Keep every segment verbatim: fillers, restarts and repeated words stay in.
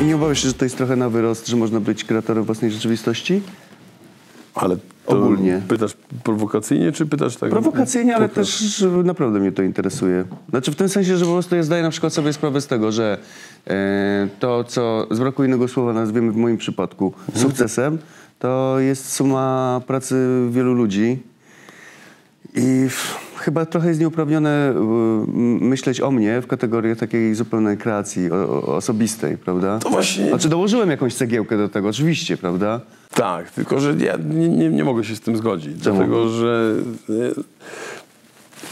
I nie obawiasz się, że to jest trochę na wyrost, że można być kreatorem własnej rzeczywistości? Ale to ogólnie. Pytasz prowokacyjnie, czy pytasz tak? Prowokacyjnie, ale pokaż. Też naprawdę mnie to interesuje. Znaczy w tym sensie, że po prostu ja zdaję na przykład sobie sprawę z tego, że e, to, co z braku innego słowa nazwiemy w moim przypadku mhm. sukcesem, to jest suma pracy wielu ludzi i w, chyba trochę jest nieuprawnione myśleć o mnie w kategorii takiej zupełnej kreacji o, o, osobistej, prawda? To właśnie... Znaczy dołożyłem jakąś cegiełkę do tego, oczywiście, prawda? Tak, tylko że ja nie, nie, nie mogę się z tym zgodzić. Czemu? Dlatego, że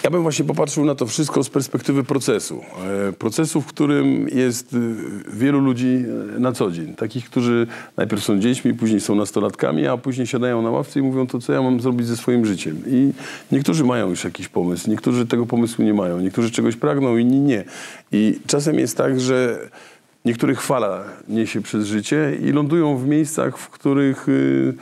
ja bym właśnie popatrzył na to wszystko z perspektywy procesu. Procesu, w którym jest wielu ludzi na co dzień. Takich, którzy najpierw są dziećmi, później są nastolatkami, a później siadają na ławce i mówią, to co ja mam zrobić ze swoim życiem. I niektórzy mają już jakiś pomysł, niektórzy tego pomysłu nie mają, niektórzy czegoś pragną, inni nie. I czasem jest tak, że niektórych fala niesie przez życie i lądują w miejscach, w których yy,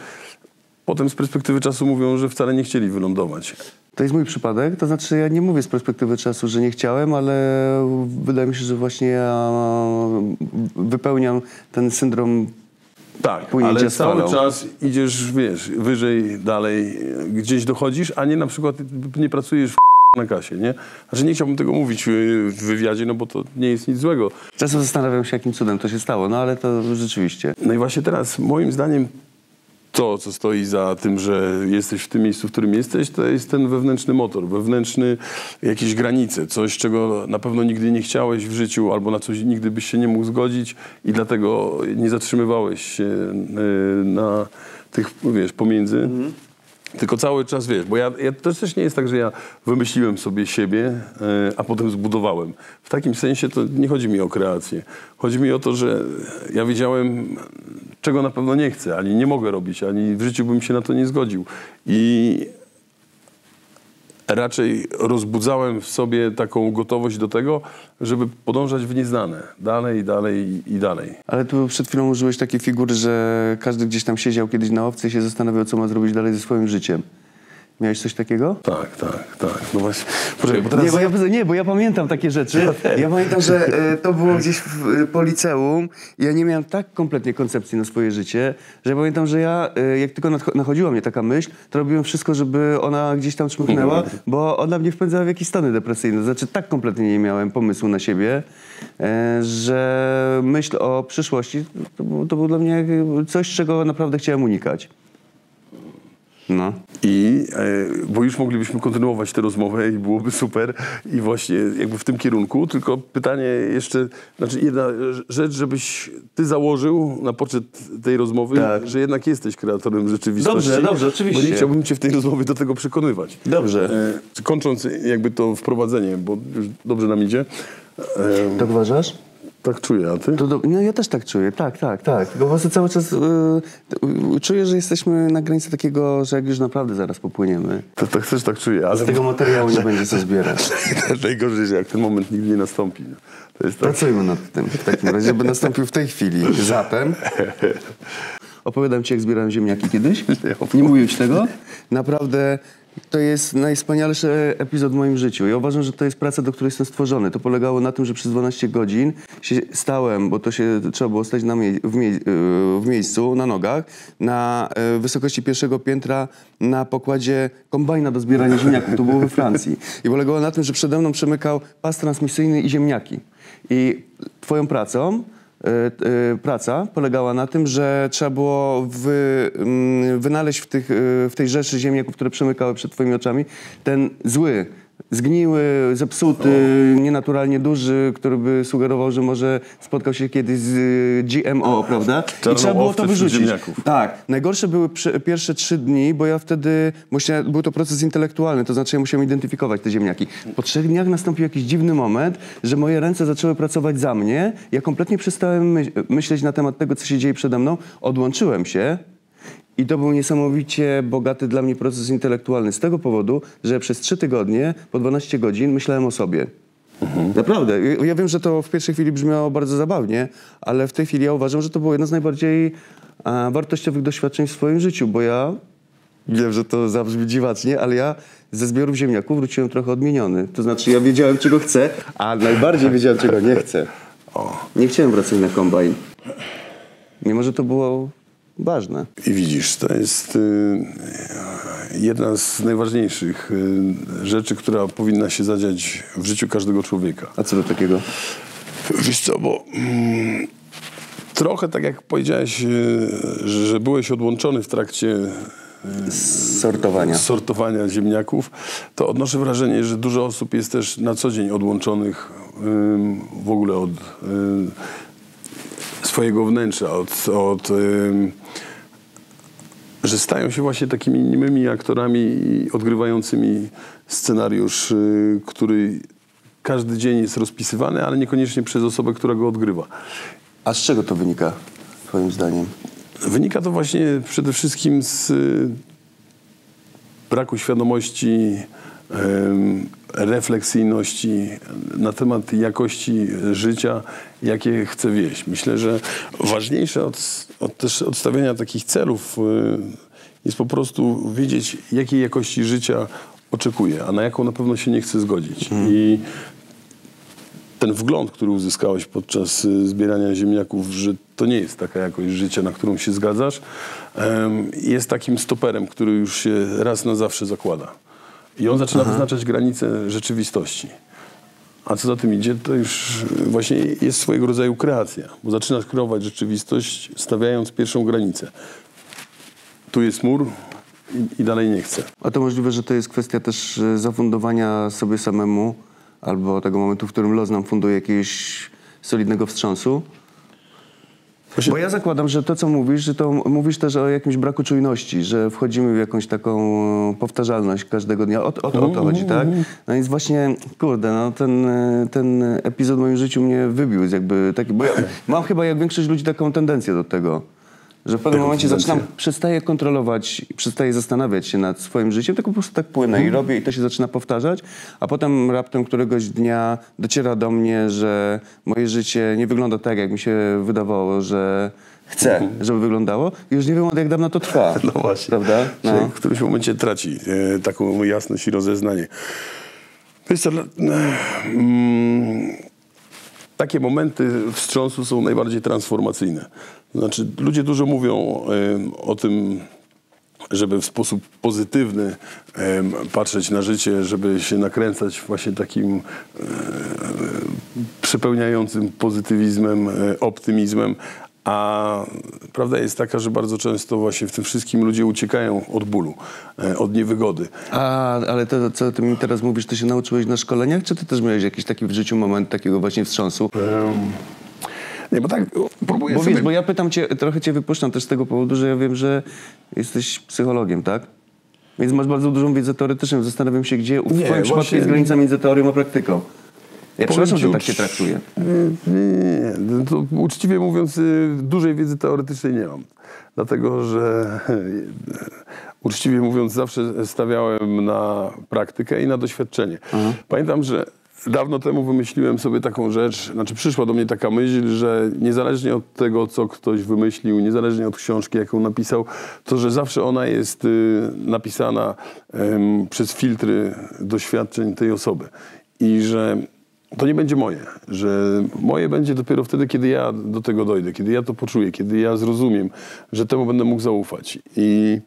potem z perspektywy czasu mówią, że wcale nie chcieli wylądować. To jest mój przypadek, to znaczy ja nie mówię z perspektywy czasu, że nie chciałem, ale wydaje mi się, że właśnie ja wypełniam ten syndrom. Tak, ale cały czas idziesz, wiesz, wyżej, dalej, gdzieś dochodzisz, a nie na przykład nie pracujesz w na kasie, nie? Znaczy nie chciałbym tego mówić w wywiadzie, no bo to nie jest nic złego. Czasem zastanawiam się, jakim cudem to się stało, no ale to rzeczywiście. No i właśnie teraz, moim zdaniem, to, co stoi za tym, że jesteś w tym miejscu, w którym jesteś, to jest ten wewnętrzny motor, wewnętrzny jakieś granice, coś, czego na pewno nigdy nie chciałeś w życiu albo na coś nigdy byś się nie mógł zgodzić i dlatego nie zatrzymywałeś się na tych, wiesz, pomiędzy. Mhm. Tylko cały czas, wiesz, bo ja, ja też, też nie jest tak, że ja wymyśliłem sobie siebie, yy, a potem zbudowałem. W takim sensie to nie chodzi mi o kreację. Chodzi mi o to, że ja wiedziałem, czego na pewno nie chcę, ani nie mogę robić, ani w życiu bym się na to nie zgodził. I raczej rozbudzałem w sobie taką gotowość do tego, żeby podążać w nieznane. Dalej, dalej i dalej. Ale tu przed chwilą użyłeś takiej figury, że każdy gdzieś tam siedział kiedyś na ławce i się zastanawiał, co ma zrobić dalej ze swoim życiem. Miałeś coś takiego? Tak, tak, tak. No właśnie. Poczekaj, bo teraz... nie, bo ja, nie, bo ja pamiętam takie rzeczy. Ja pamiętam, że to było gdzieś w, po liceum. Ja nie miałem tak kompletnie koncepcji na swoje życie, że ja pamiętam, że ja, jak tylko nachodziła mnie taka myśl, to robiłem wszystko, żeby ona gdzieś tam czmychnęła, bo ona mnie wpędzała w jakieś stany depresyjne. Znaczy tak kompletnie nie miałem pomysłu na siebie, że myśl o przyszłości to, to było dla mnie coś, czego naprawdę chciałem unikać. No. I, e, bo już moglibyśmy kontynuować tę rozmowę i byłoby super i właśnie jakby w tym kierunku, tylko pytanie jeszcze, znaczy jedna rzecz, żebyś ty założył na poczet tej rozmowy, tak, że jednak jesteś kreatorem rzeczywistości. Dobrze, dobrze, oczywiście. Bo nie chciałbym cię w tej rozmowie do tego przekonywać. Dobrze. E, kończąc jakby to wprowadzenie, bo już dobrze nam idzie. E, tak uważasz? Tak czuję, a ty? To do, no ja też tak czuję, tak, tak, tak. Bo właśnie cały czas yy, czuję, że jesteśmy na granicy takiego, że jak już naprawdę zaraz popłyniemy. To, to też tak czuję, ale... Z tego materiału nie będzie co zbierać. Najgorzej, że jak ten moment nigdy nie nastąpi. To jest tak. Pracujmy nad tym w takim razie, żeby nastąpił w tej chwili. Zatem... Opowiadam ci, jak zbierałem ziemniaki kiedyś. Nie mówiłem ci tego. Naprawdę... To jest najwspanialszy epizod w moim życiu. Ja uważam, że to jest praca, do której jestem stworzony. To polegało na tym, że przez dwanaście godzin się stałem, bo to się trzeba było stać na mie w, mie w miejscu, na nogach, na wysokości pierwszego piętra, na pokładzie kombajna do zbierania ziemniaków. To było we Francji. I polegało na tym, że przede mną przemykał pas transmisyjny i ziemniaki. I twoją pracą... praca polegała na tym, że trzeba było wy, wynaleźć w, tych, w tej rzeszy ziemniaków, które przemykały przed twoimi oczami, ten zły, zgniły, zepsuty, o. nienaturalnie duży, który by sugerował, że może spotkał się kiedyś z G M O, prawda? I trzeba było to wyrzucić. Tak. Najgorsze były pierwsze trzy dni, bo ja wtedy, musiałem, był to proces intelektualny, to znaczy ja musiałem identyfikować te ziemniaki. Po trzech dniach nastąpił jakiś dziwny moment, że moje ręce zaczęły pracować za mnie. Ja kompletnie przestałem my myśleć na temat tego, co się dzieje przede mną. Odłączyłem się. I to był niesamowicie bogaty dla mnie proces intelektualny z tego powodu, że przez trzy tygodnie, po dwanaście godzin myślałem o sobie. Mhm. Naprawdę. Ja wiem, że to w pierwszej chwili brzmiało bardzo zabawnie, ale w tej chwili ja uważam, że to było jedno z najbardziej a, wartościowych doświadczeń w swoim życiu, bo ja wiem, że to zabrzmi dziwacznie, ale ja ze zbiorów ziemniaków wróciłem trochę odmieniony. To znaczy ja wiedziałem, czego chcę, a najbardziej wiedziałem, czego nie chcę. O. Nie chciałem wracać na kombajn, mimo że to było ważne. I widzisz, to jest y, jedna z najważniejszych y, rzeczy, która powinna się zadziać w życiu każdego człowieka. A co do takiego? Wiesz co, bo mm, trochę tak jak powiedziałeś, y, że byłeś odłączony w trakcie sortowania. sortowania ziemniaków, to odnoszę wrażenie, że dużo osób jest też na co dzień odłączonych ym, w ogóle od ym, swojego wnętrza, od, od ym, że stają się właśnie takimi nimymi aktorami odgrywającymi scenariusz, y, który każdy dzień jest rozpisywany, ale niekoniecznie przez osobę, która go odgrywa. A z czego to wynika, twoim zdaniem? Wynika to właśnie przede wszystkim z braku świadomości, refleksyjności na temat jakości życia, jakie chcę wieść. Myślę, że ważniejsze od, od też odstawiania takich celów jest po prostu wiedzieć, jakiej jakości życia oczekuję, a na jaką na pewno się nie chcę zgodzić. Hmm. I ten wgląd, który uzyskałeś podczas zbierania ziemniaków, że to nie jest taka jakość życia, na którą się zgadzasz, jest takim stoperem, który już się raz na zawsze zakłada. I on zaczyna Aha. wyznaczać granice rzeczywistości. A co za tym idzie, to już właśnie jest swojego rodzaju kreacja, bo zaczynasz kreować rzeczywistość, stawiając pierwszą granicę. Tu jest mur i, i dalej nie chcę. A to możliwe, że to jest kwestia też zafundowania sobie samemu, albo tego momentu, w którym los nam funduje jakiegoś solidnego wstrząsu. Bo ja zakładam, że to, co mówisz, że to mówisz też o jakimś braku czujności, że wchodzimy w jakąś taką powtarzalność każdego dnia. O, o, o to chodzi, tak? No więc właśnie, kurde, no ten, ten epizod w moim życiu mnie wybił. Jakby taki, bo ja mam chyba, jak większość ludzi, taką tendencję do tego, że w pewnym momencie zaczynam, przestaję kontrolować, przestaję zastanawiać się nad swoim życiem, tylko po prostu tak płynę i robię i to się zaczyna powtarzać, a potem raptem któregoś dnia dociera do mnie, że moje życie nie wygląda tak, jak mi się wydawało, że chcę, żeby wyglądało i już nie wiem, od jak dawno to trwa. No właśnie, prawda? No. W którymś momencie traci e, taką jasność i rozeznanie. Wiesz co, mm, takie momenty wstrząsu są najbardziej transformacyjne. Znaczy, ludzie dużo mówią y, o tym, żeby w sposób pozytywny y, patrzeć na życie, żeby się nakręcać właśnie takim y, przepełniającym pozytywizmem, y, optymizmem. A prawda jest taka, że bardzo często właśnie w tym wszystkim ludzie uciekają od bólu, od niewygody. A, ale to, co ty mi teraz mówisz, ty się nauczyłeś na szkoleniach, czy ty też miałeś jakiś taki w życiu moment takiego właśnie wstrząsu? Um, nie, bo tak próbuję bo, sobie... wiesz, bo ja pytam cię, trochę cię wypuszczam też z tego powodu, że ja wiem, że jesteś psychologiem, tak? Więc masz bardzo dużą wiedzę teoretyczną. Zastanawiam się, gdzie w twoim przypadku jest granica między teorią a praktyką. Ja przepraszam, że tak się traktuję. Nie, nie, nie. To, uczciwie mówiąc, dużej wiedzy teoretycznej nie mam. Dlatego, że uczciwie mówiąc, zawsze stawiałem na praktykę i na doświadczenie. Mhm. Pamiętam, że dawno temu wymyśliłem sobie taką rzecz, znaczy przyszła do mnie taka myśl, że niezależnie od tego, co ktoś wymyślił, niezależnie od książki, jaką napisał, to, że zawsze ona jest y, napisana y, przez filtry doświadczeń tej osoby. I że to nie będzie moje, że moje będzie dopiero wtedy, kiedy ja do tego dojdę, kiedy ja to poczuję, kiedy ja zrozumiem, że temu będę mógł zaufać. I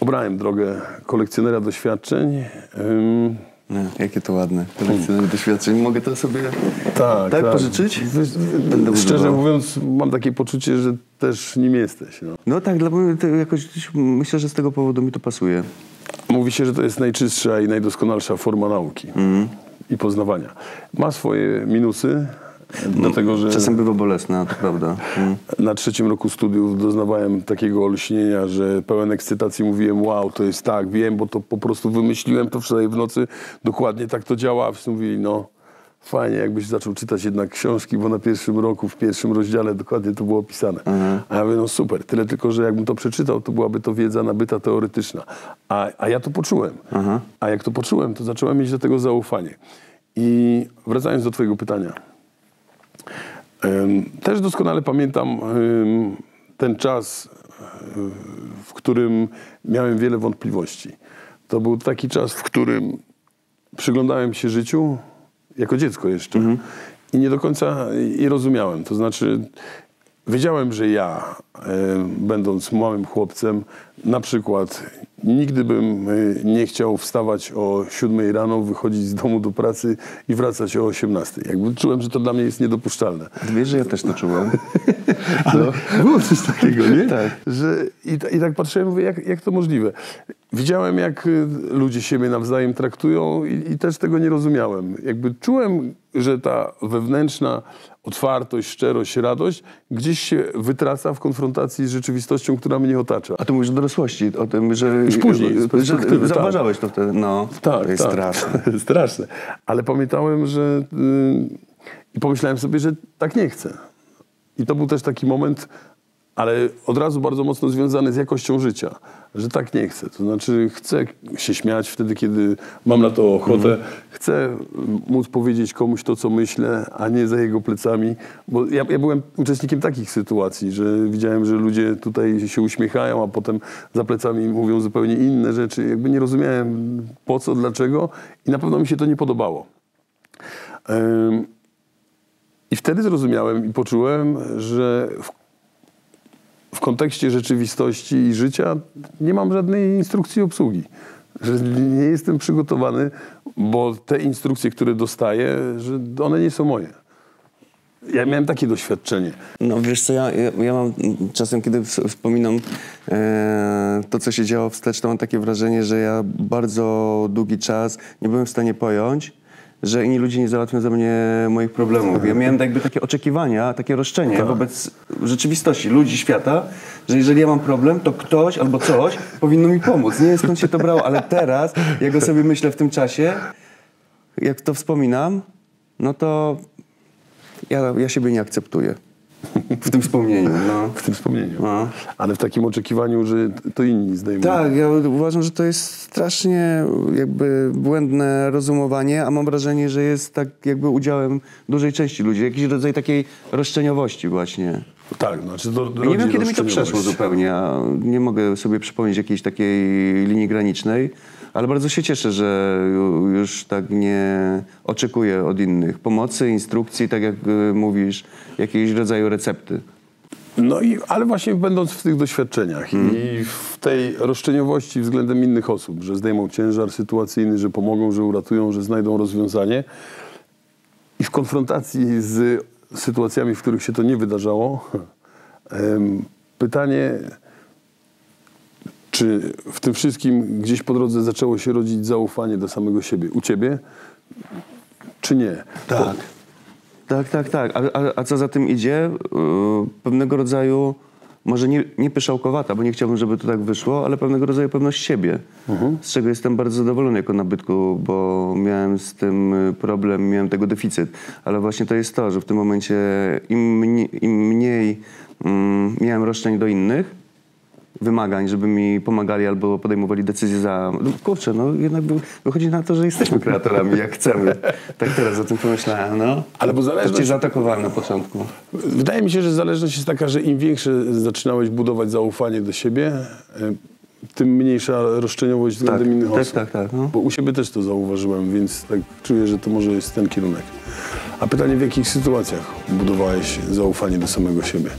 obrałem drogę kolekcjonera doświadczeń. Ym... No, jakie to ładne, kolekcjoner doświadczeń. Mogę to sobie tak, tak, tak. pożyczyć? Będę Szczerze używał. mówiąc, mam takie poczucie, że też nim jesteś. No, no tak, dla mnie jakoś myślę, że z tego powodu mi to pasuje. Mówi się, że to jest najczystsza i najdoskonalsza forma nauki. Mm. I poznawania. Ma swoje minusy, no, dlatego że... Czasem bywa bolesna, to prawda. Mm. Na trzecim roku studiów doznawałem takiego olśnienia, że pełen ekscytacji mówiłem, wow, to jest tak, wiem, bo to po prostu wymyśliłem to wczoraj w nocy, dokładnie tak to działa, a wszyscy mówili, no fajnie, jakbyś zaczął czytać jednak książki, bo na pierwszym roku, w pierwszym rozdziale dokładnie to było opisane. Mhm. A ja mówię, no super, tyle tylko, że jakbym to przeczytał, to byłaby to wiedza nabyta teoretyczna. A, a ja to poczułem. Mhm. A jak to poczułem, to zacząłem mieć do tego zaufanie. I wracając do twojego pytania. Ym, też doskonale pamiętam ym, ten czas, ym, w którym miałem wiele wątpliwości. To był taki czas, w którym przyglądałem się życiu, jako dziecko jeszcze. Mhm. I nie do końca i rozumiałem. To znaczy wiedziałem, że ja, y, będąc małym chłopcem, na przykład nigdy bym y, nie chciał wstawać o siódmej rano, wychodzić z domu do pracy i wracać o osiemnastej. Jakby czułem, że to dla mnie jest niedopuszczalne. Wiesz, że ja też to czułem. Ale no. Było coś takiego, nie? Tak. Że i, I tak patrzyłem, mówię, jak, jak to możliwe? Widziałem, jak ludzie siebie nawzajem traktują i, i też tego nie rozumiałem. Jakby czułem, że ta wewnętrzna otwartość, szczerość, radość gdzieś się wytraca w konfrontacji z rzeczywistością, która mnie otacza. A ty mówisz o dorosłości, o tym, że... Już później. Że zauważałeś to wtedy. No, tak, to jest tak. Straszne. Straszne. Ale pamiętałem, że... I yy, pomyślałem sobie, że tak nie chcę. I to był też taki moment, ale od razu bardzo mocno związany z jakością życia, że tak nie chcę. To znaczy chcę się śmiać wtedy, kiedy mam na to ochotę. Mhm. Chcę móc powiedzieć komuś to, co myślę, a nie za jego plecami. Bo ja, ja byłem uczestnikiem takich sytuacji, że widziałem, że ludzie tutaj się uśmiechają, a potem za plecami mówią zupełnie inne rzeczy. Jakby nie rozumiałem po co, dlaczego i na pewno mi się to nie podobało. Um, I wtedy zrozumiałem i poczułem, że w, w kontekście rzeczywistości i życia nie mam żadnej instrukcji obsługi. Że nie jestem przygotowany, bo te instrukcje, które dostaję, że one nie są moje. Ja miałem takie doświadczenie. No wiesz co, ja, ja, ja mam czasem, kiedy wspominam e, to, co się działo wstecz, to mam takie wrażenie, że ja bardzo długi czas nie byłem w stanie pojąć, że inni ludzie nie załatwią za mnie moich problemów. Ja miałem jakby takie oczekiwania, takie roszczenie tak. wobec rzeczywistości, ludzi, świata, że jeżeli ja mam problem, to ktoś albo coś powinno mi pomóc. Nie wiem skąd się to brało, ale teraz, jak go sobie myślę w tym czasie, jak to wspominam, no to ja, ja siebie nie akceptuję. W tym wspomnieniu. No. W tym wspomnieniu. No. Ale w takim oczekiwaniu, że to inni zdejmują. Tak, ja uważam, że to jest strasznie jakby błędne rozumowanie, a mam wrażenie, że jest tak jakby udziałem dużej części ludzi. Jakiś rodzaj takiej roszczeniowości właśnie. Tak, znaczy do, do nie wiem, kiedy mi to przeszło zupełnie. A nie mogę sobie przypomnieć jakiejś takiej linii granicznej, ale bardzo się cieszę, że już tak nie oczekuję od innych pomocy, instrukcji, tak jak mówisz, jakiegoś rodzaju recepty. No i, ale właśnie będąc w tych doświadczeniach mm. i w tej roszczeniowości względem innych osób, że zdejmą ciężar sytuacyjny, że pomogą, że uratują, że znajdą rozwiązanie i w konfrontacji z sytuacjami, w których się to nie wydarzało, pytanie, czy w tym wszystkim gdzieś po drodze zaczęło się rodzić zaufanie do samego siebie? U ciebie? Czy nie? Tak. Bo... Tak, tak, tak. A, a, a co za tym idzie? Yy, pewnego rodzaju, może nie, nie pyszałkowata, bo nie chciałbym, żeby to tak wyszło, ale pewnego rodzaju pewność siebie, mhm. z czego jestem bardzo zadowolony jako nabytku, bo miałem z tym problem, miałem tego deficyt. Ale właśnie to jest to, że w tym momencie im mniej, im mniej yy, miałem roszczeń do innych, wymagań, żeby mi pomagali albo podejmowali decyzje za... Kurczę, no jednak wychodzi na to, że jesteśmy kreatorami, jak chcemy. Tak teraz o tym pomyślałem, no. Ale bo zależność... To cię zaatakowałem na początku. Wydaje mi się, że zależność jest taka, że im większe zaczynałeś budować zaufanie do siebie, tym mniejsza roszczeniowość względem tak, innych tak, osób. Tak, tak, tak. No. Bo u siebie też to zauważyłem, więc tak czuję, że to może jest ten kierunek. A pytanie, w jakich sytuacjach budowałeś zaufanie do samego siebie?